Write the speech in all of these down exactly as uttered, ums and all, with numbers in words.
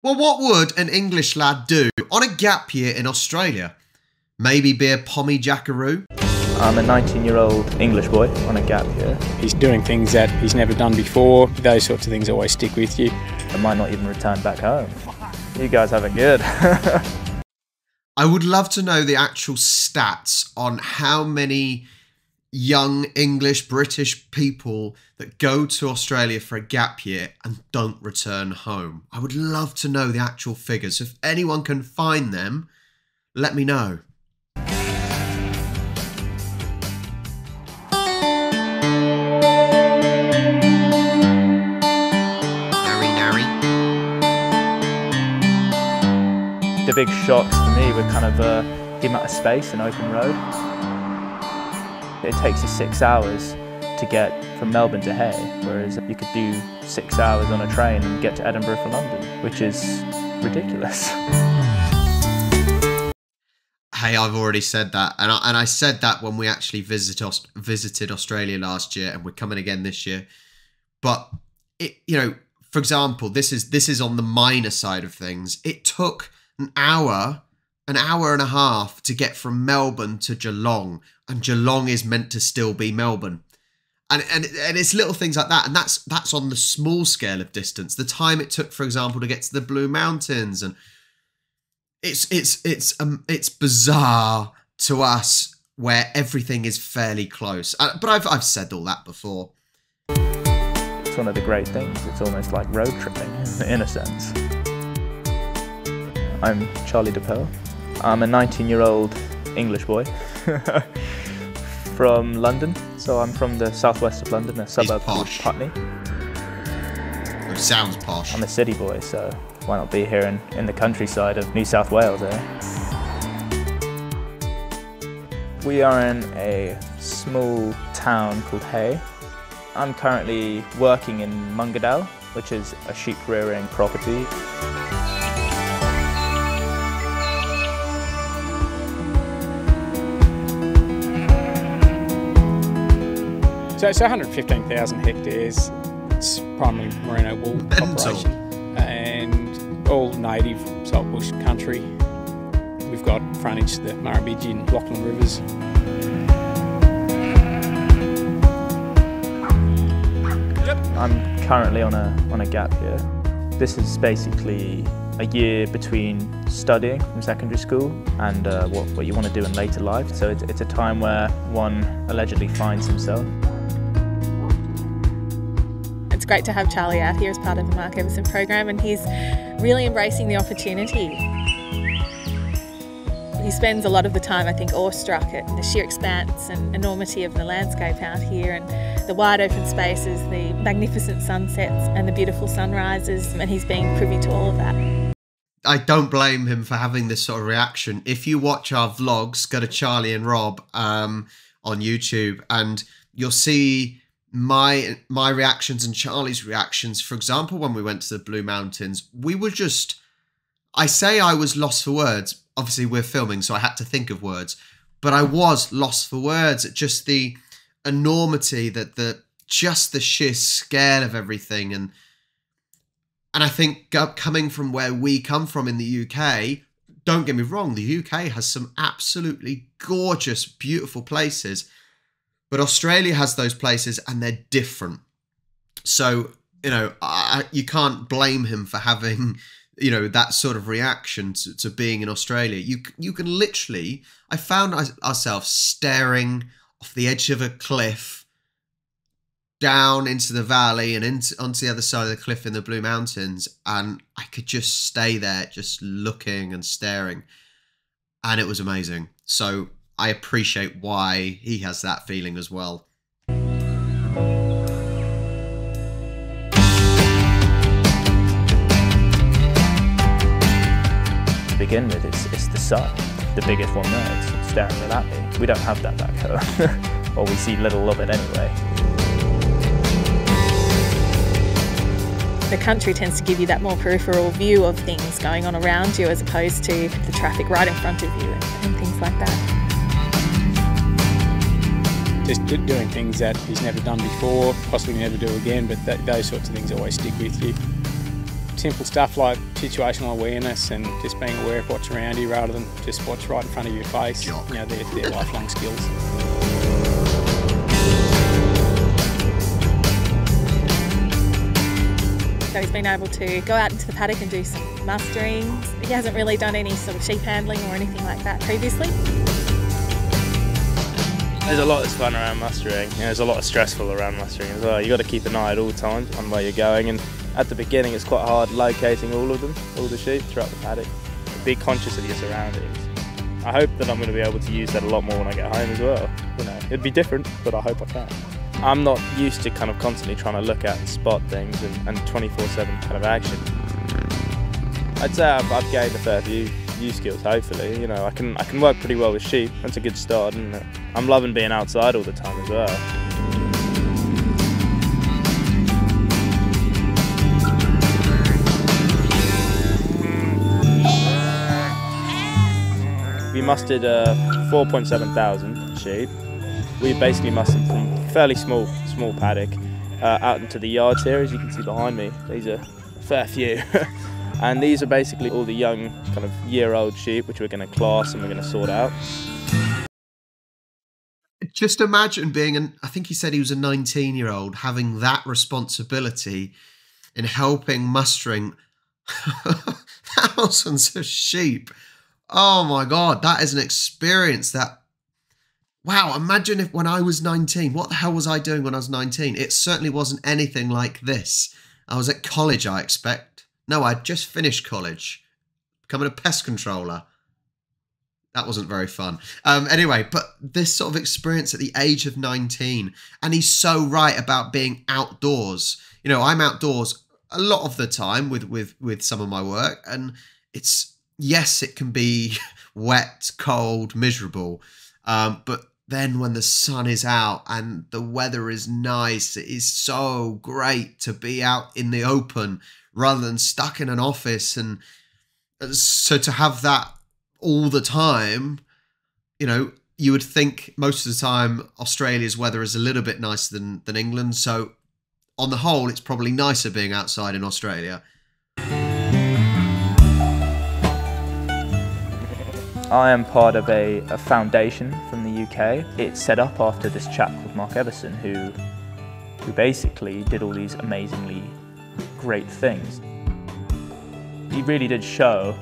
Well, what would an English lad do on a gap year in Australia? Maybe be a pommy jackaroo? I'm a nineteen-year-old English boy on a gap year. He's doing things that he's never done before. Those sorts of things always stick with you. I might not even return back home. You guys have it good. I would love to know the actual stats on how many young English, British people that go to Australia for a gap year and don't return home. I would love to know the actual figures. If anyone can find them, let me know. The big shocks for me were kind of uh, the amount of space and open road. It takes you six hours to get from Melbourne to Hay, whereas you could do six hours on a train and get to Edinburgh from London, which is ridiculous. Hey, I've already said that, and I, and I said that when we actually visit, visited Australia last year, and we're coming again this year. But it, you know, for example, this is this is on the minor side of things. It took an hour, an hour and a half to get from Melbourne to Geelong, and Geelong is meant to still be Melbourne. And, and, and it's little things like that, and that's that's on the small scale of distance. The time it took, for example, to get to the Blue Mountains, and it's it's it's um, it's bizarre to us where everything is fairly close. Uh, but I've I've said all that before. It's one of the great things. It's almost like road tripping in a sense. I'm Charlie DePelle. I'm a nineteen-year-old English boy from London. So I'm from the southwest of London, a suburb called Putney. Which sounds posh. I'm a city boy, so why not be here in, in the countryside of New South Wales, eh? We are in a small town called Hay. I'm currently working in Mungadal, which is a sheep rearing property. So it's one hundred fifteen thousand hectares. It's primarily merino wool operation and all native saltbush country. We've got frontage to the Murrumbidgee and Lachlan rivers. Yep. I'm currently on a on a gap year. This is basically a year between studying from secondary school and uh, what what you want to do in later life. So it's, it's a time where one allegedly finds himself. Great to have Charlie out here as part of the Mark Everson program, and he's really embracing the opportunity. He spends a lot of the time, I think, awestruck at the sheer expanse and enormity of the landscape out here, and the wide open spaces, the magnificent sunsets and the beautiful sunrises, and he's being privy to all of that. I don't blame him for having this sort of reaction. If you watch our vlogs, go to Charlie and Rob um, on YouTube, and you'll see my my reactions and Charlie's reactions. For example, when we went to the Blue Mountains, we were just, I say I was lost for words. Obviously we're filming, so I had to think of words, but I was lost for words at just the enormity, that the, just the sheer scale of everything. And, and I think coming from where we come from in the U K, don't get me wrong, the U K has some absolutely gorgeous, beautiful places. But Australia has those places and they're different. So, you know, I, you can't blame him for having, you know, that sort of reaction to, to being in Australia. You you can literally, I found ourselves staring off the edge of a cliff down into the valley and into, onto the other side of the cliff in the Blue Mountains. And I could just stay there, just looking and staring. And it was amazing. So I appreciate why he has that feeling as well. To begin with, it's, it's the sun, the biggest one there, it's staring right at me. We don't have that back home, or we see little of it anyway. The country tends to give you that more peripheral view of things going on around you, as opposed to the traffic right in front of you and, and things like that. Just doing things that he's never done before, possibly never do again, but th those sorts of things always stick with you. simple stuff like situational awareness and just being aware of what's around you rather than just what's right in front of your face. You know, they're, they're lifelong skills. So he's been able to go out into the paddock and do some mustering. He hasn't really done any sort of sheep handling or anything like that previously. There's a lot that's fun around mustering, you know, there's a lot of stressful around mustering as well. You've got to keep an eye at all times on where you're going, and at the beginning it's quite hard locating all of them, all the sheep throughout the paddock. Be conscious of your surroundings. I hope that I'm going to be able to use that a lot more when I get home as well. You know, it'd be different, but I hope I can. I'm not used to kind of constantly trying to look at and spot things and twenty-four seven kind of action. I'd say I've, I've gained a fair few new skills, hopefully. You know, I can I can work pretty well with sheep. That's a good start, isn't it? I'm loving being outside all the time as well. We mustered uh, four point seven thousand sheep. We basically mustered from a fairly small small paddock uh, out into the yards here, as you can see behind me. These are a fair few. And these are basically all the young, kind of year-old sheep, which we're going to class and we're going to sort out. Just imagine being, an, I think he said he was a nineteen-year-old, having that responsibility in helping mustering thousands of sheep. Oh my God, that is an experience that, wow, imagine if when I was nineteen, what the hell was I doing when I was nineteen? It certainly wasn't anything like this. I was at college, I expect. No, I'd just finished college, becoming a pest controller. That wasn't very fun. Um, anyway, but this sort of experience at the age of nineteen, and he's so right about being outdoors. You know, I'm outdoors a lot of the time with, with, with some of my work, and it's, yes, it can be wet, cold, miserable, um, but then when the sun is out and the weather is nice, it is so great to be out in the open rather than stuck in an office. And so to have that all the time, you know, you would think most of the time Australia's weather is a little bit nicer than, than England. So on the whole, it's probably nicer being outside in Australia. I am part of a, a foundation from the U K. It's set up after this chap called Mark Everson, who, who basically did all these amazingly great things. He really did show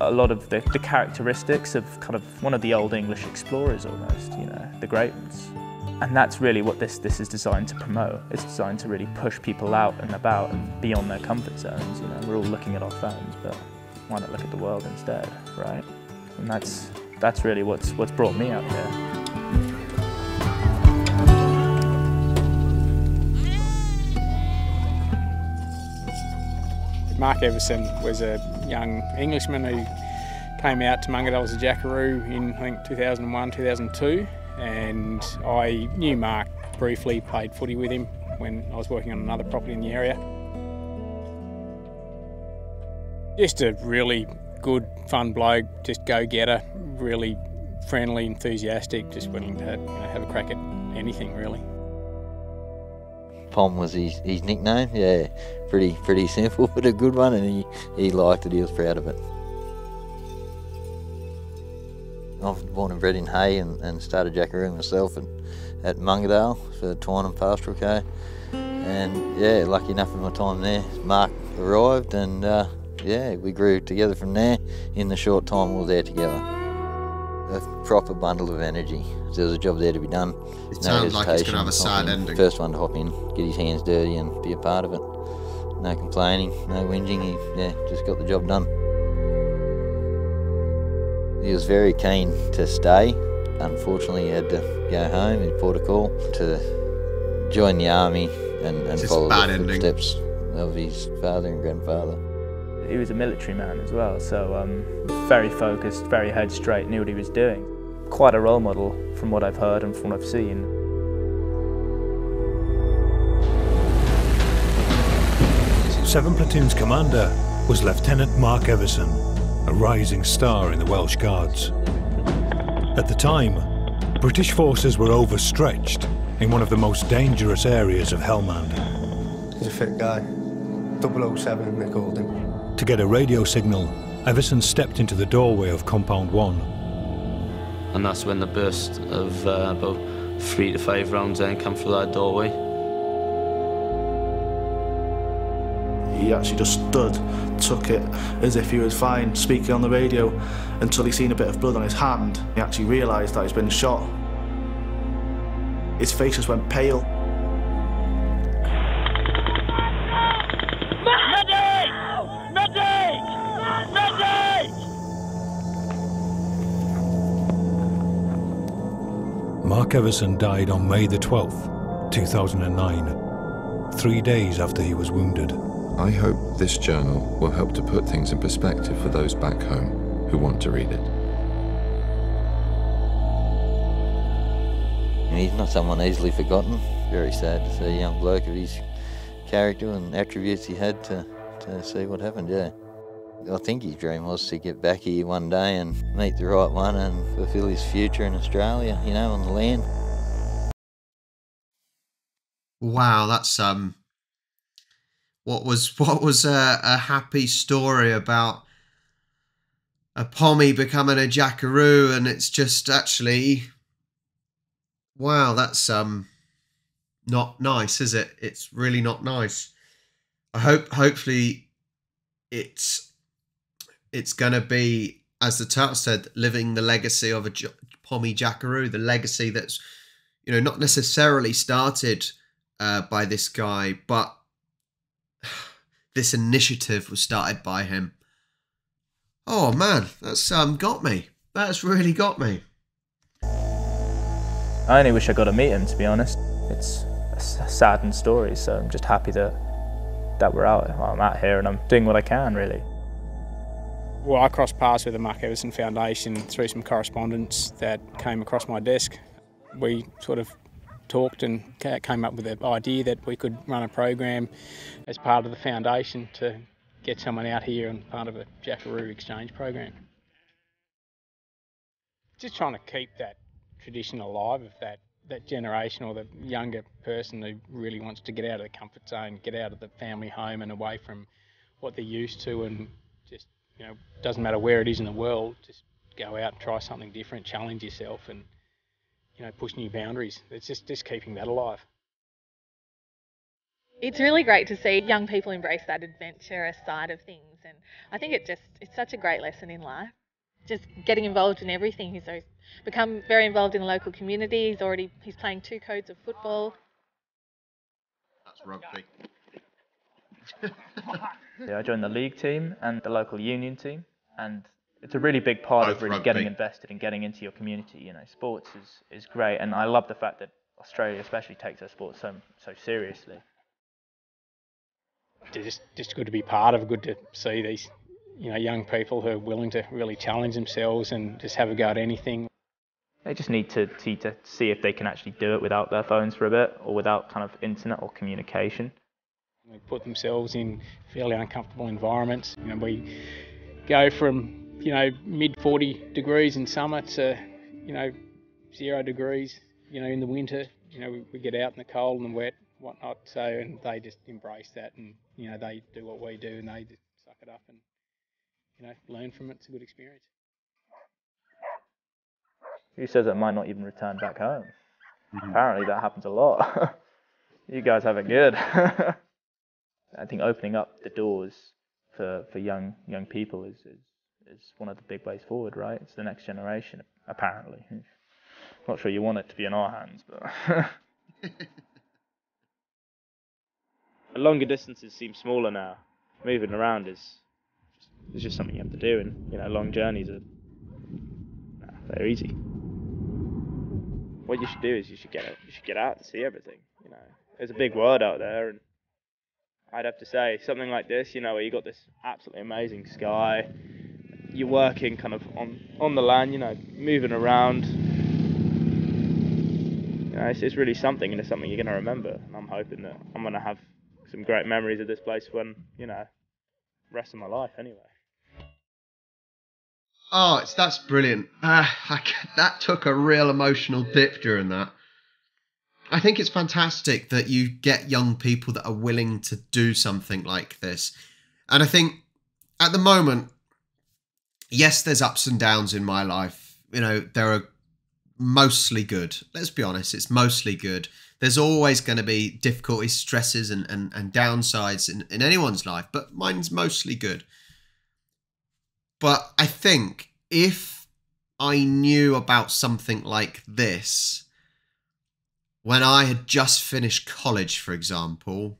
a lot of the, the characteristics of kind of one of the old English explorers almost, you know, the great ones. And that's really what this, this is designed to promote. It's designed to really push people out and about and beyond their comfort zones, you know. We're all looking at our phones, but why not look at the world instead, right? And that's, that's really what's, what's brought me out here. Mark Everson was a young Englishman who came out to Mungadal as a jackaroo in, I think, two thousand one, two thousand two, and I knew Mark briefly, played footy with him when I was working on another property in the area. Just a really good, fun bloke, just go-getter, really friendly, enthusiastic, just willing to, you know, have a crack at anything, really. Pom was his, his nickname, yeah, pretty pretty simple but a good one, and he, he liked it, he was proud of it. I was born and bred in Hay and, and started jackaroo myself and, at Mungadal for Twine and Pastoral Co. And yeah, lucky enough in my time there, Mark arrived and uh, yeah, we grew together from there in the short time we were there together. A proper bundle of energy. There was a job there to be done. It no sounds like it's going to have a sad ending. First one to hop in, get his hands dirty and be a part of it. No complaining, no whinging, he yeah, just got the job done. He was very keen to stay. Unfortunately, he had to go home. He pulled a call to join the army and, and follow the footsteps of his father and grandfather. He was a military man as well, so um, very focused, very head straight, knew what he was doing. Quite a role model from what I've heard and from what I've seen. Seven Platoon's commander was Lieutenant Mark Everson, a rising star in the Welsh Guards. At the time, British forces were overstretched in one of the most dangerous areas of Helmand. He's a fit guy. double oh seven, they called him. To get a radio signal, Everson stepped into the doorway of Compound One. And that's when the burst of uh, about three to five rounds then come through that doorway. He actually just stood, took it as if he was fine, speaking on the radio, until he seen a bit of blood on his hand. He actually realised that he's been shot. His face just went pale. Medic! Medic! Medic! Mark Everson died on May the twelfth, two thousand nine, three days after he was wounded. I hope this journal will help to put things in perspective for those back home who want to read it. He's not someone easily forgotten. Very sad to see a young bloke of his character and attributes he had to, to see what happened, yeah. I think his dream was to get back here one day and meet the right one and fulfil his future in Australia, you know, on the land. Wow, that's um. What was what was a, a happy story about a Pommy becoming a Jackaroo, and it's just actually, wow, that's um not nice, is it? It's really not nice. I hope hopefully it's it's gonna be, as the title said, living the legacy of a J Pommy Jackaroo, the legacy that's, you know, not necessarily started uh, by this guy, but this initiative was started by him. Oh man, that's um, got me. That's really got me. I only wish I got to meet him, to be honest. It's a saddened story, so I'm just happy that that we're out. Well, I'm out here and I'm doing what I can, really. Well, I crossed paths with the Mark Everson Foundation through some correspondence that came across my desk. We sort of talked and came up with the idea that we could run a program as part of the foundation to get someone out here and part of a Jackaroo exchange program. Just trying to keep that tradition alive of that, that generation or the younger person who really wants to get out of the comfort zone, get out of the family home and away from what they're used to, and just, you know, doesn't matter where it is in the world, just go out and try something different, challenge yourself and, you know, push new boundaries. It's just, just keeping that alive. It's really great to see young people embrace that adventurous side of things, and I think it just, it's such a great lesson in life. Just getting involved in everything. He's become very involved in the local community. He's already, he's playing two codes of football. That's rugby. Yeah, I joined the league team and the local union team, and it's a really big part Both of really rugby. Getting invested and getting into your community. You know, sports is, is great, and I love the fact that Australia especially takes their sports so, so seriously. It's just, just good to be part of, good to see these, you know, young people who are willing to really challenge themselves and just have a go at anything. They just need to, to, to see if they can actually do it without their phones for a bit, or without kind of internet or communication. They put themselves in fairly uncomfortable environments. You know, we go from, you know, mid forty degrees in summer to, you know, zero degrees, you know, in the winter. You know, we, we get out in the cold and the wet and whatnot, so, and they just embrace that, and, you know, they do what we do and they just suck it up and, you know, learn from it. It's a good experience. Who says it might not even return back home? Mm-hmm. Apparently that happens a lot. You guys have it good. I think opening up the doors for, for young young people is, is, is one of the big ways forward, right? It's the next generation, apparently. I'm not sure you want it to be in our hands, but... Longer distances seem smaller now. Moving around is... It's just something you have to do, and, you know, long journeys are, nah, they're easy. What you should do is you should get out, you should get out and see everything. You know, there's a big world out there, and I'd have to say something like this. You know, where you got this absolutely amazing sky, you're working kind of on on the land. You know, moving around. You know, it's, it's really something, and it's something you're gonna remember. And I'm hoping that I'm gonna have some great memories of this place when, you know, rest of my life anyway. Oh, it's, that's brilliant. Uh, I, that took a real emotional dip during that. I think it's fantastic that you get young people that are willing to do something like this. And I think at the moment, yes, there's ups and downs in my life. You know, there are mostly good. Let's be honest, it's mostly good. There's always going to be difficulties, stresses and, and, and downsides in, in anyone's life, but mine's mostly good. But I think if I knew about something like this when I had just finished college, for example,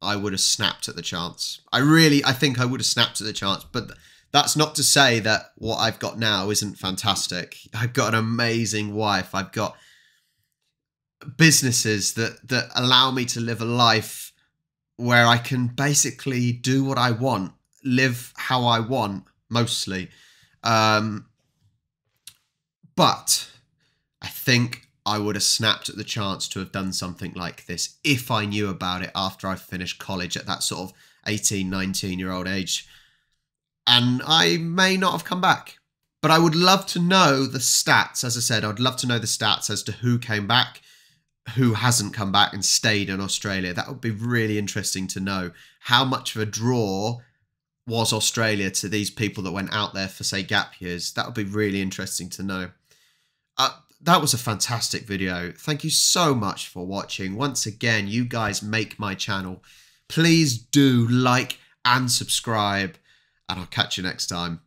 I would have snapped at the chance. I really, I think I would have snapped at the chance, but that's not to say that what I've got now isn't fantastic. I've got an amazing wife. I've got businesses that, that allow me to live a life where I can basically do what I want, live how I want, mostly. Um, but I think I would have snapped at the chance to have done something like this if I knew about it after I finished college at that sort of eighteen, nineteen year old age. And I may not have come back, but I would love to know the stats. As I said, I'd love to know the stats as to who came back, who hasn't come back and stayed in Australia. That would be really interesting to know. How much of a draw was Australia to these people that went out there for, say, gap years? That would be really interesting to know. Uh, That was a fantastic video. Thank you so much for watching. Once again, you guys make my channel. Please do like and subscribe, and I'll catch you next time.